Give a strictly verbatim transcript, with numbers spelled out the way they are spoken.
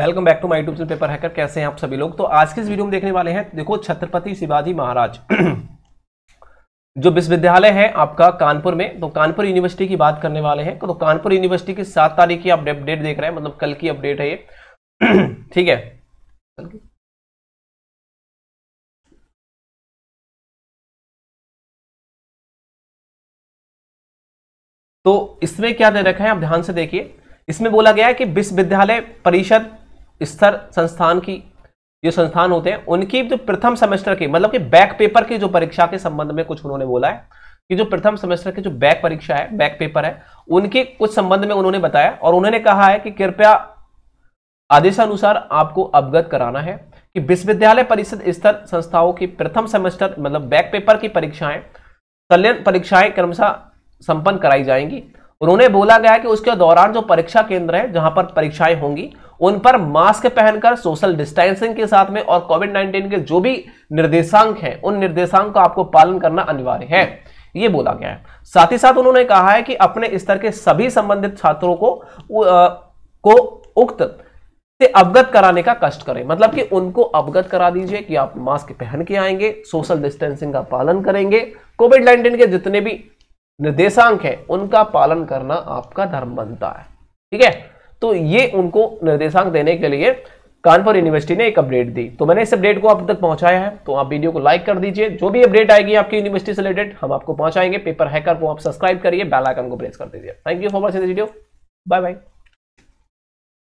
Welcome back to my YouTube channel paper hacker. कैसे हैं आप सभी लोग। तो आज के इस वीडियो में देखने वाले हैं, देखो छत्रपति शिवाजी महाराज जो विश्वविद्यालय है आपका कानपुर में, तो कानपुर यूनिवर्सिटी की बात करने वाले हैं। तो कानपुर यूनिवर्सिटी की सात तारीख की आप अपडेट देख रहे हैं, मतलब कल की अपडेट है ये। ठीक है, तो इसमें क्या दे रखा है आप ध्यान से देखिए। इसमें बोला गया है कि विश्वविद्यालय परिषद स्तर संस्थान की जो संस्थान होते हैं उनकी जो प्रथम सेमेस्टर के मतलब कि बैक पेपर की जो परीक्षा के संबंध में कुछ उन्होंने बोला है कि जो प्रथम सेमेस्टर की जो बैक परीक्षा है, बैक पेपर है, उनके कुछ संबंध में उन्होंने बताया। और उन्होंने कहा है कि कृपया आदेशानुसार आपको अवगत कराना है कि विश्वविद्यालय परिषद स्तर संस्थाओं की प्रथम सेमेस्टर मतलब बैक पेपर की परीक्षाएं संलयन परीक्षाएं क्रमशः संपन्न कराई जाएंगी। उन्होंने बोला गया कि उसके दौरान जो परीक्षा केंद्र है जहां पर परीक्षाएं होंगी उन पर मास्क पहनकर सोशल डिस्टेंसिंग के साथ में और कोविड नाइन्टीन के जो भी निर्देशांक हैं उन निर्देशांक का आपको पालन करना अनिवार्य है, ये बोला गया है। साथ ही साथ उन्होंने कहा है कि अपने स्तर के सभी संबंधित छात्रों को आ, को उक्त से अवगत कराने का कष्ट करें, मतलब कि उनको अवगत करा दीजिए कि आप मास्क पहन के आएंगे, सोशल डिस्टेंसिंग का पालन करेंगे, कोविड नाइन्टीन के जितने भी निर्देशांक है उनका पालन करना आपका धर्म बनता है। ठीक है, तो ये उनको निर्देशांक देने के लिए कानपुर यूनिवर्सिटी ने एक अपडेट दी। तो मैंने इस अपडेट को आप तक पहुंचाया है, तो आप वीडियो को लाइक कर दीजिए। जो भी अपडेट आएगी आपकी यूनिवर्सिटी से रिलेटेड हम आपको पहुंचाएंगे। पेपर हैकर को आप सब्सक्राइब करिए, बेल आइकन को प्रेस कर दीजिए। Thank you for watching this video. Bye bye.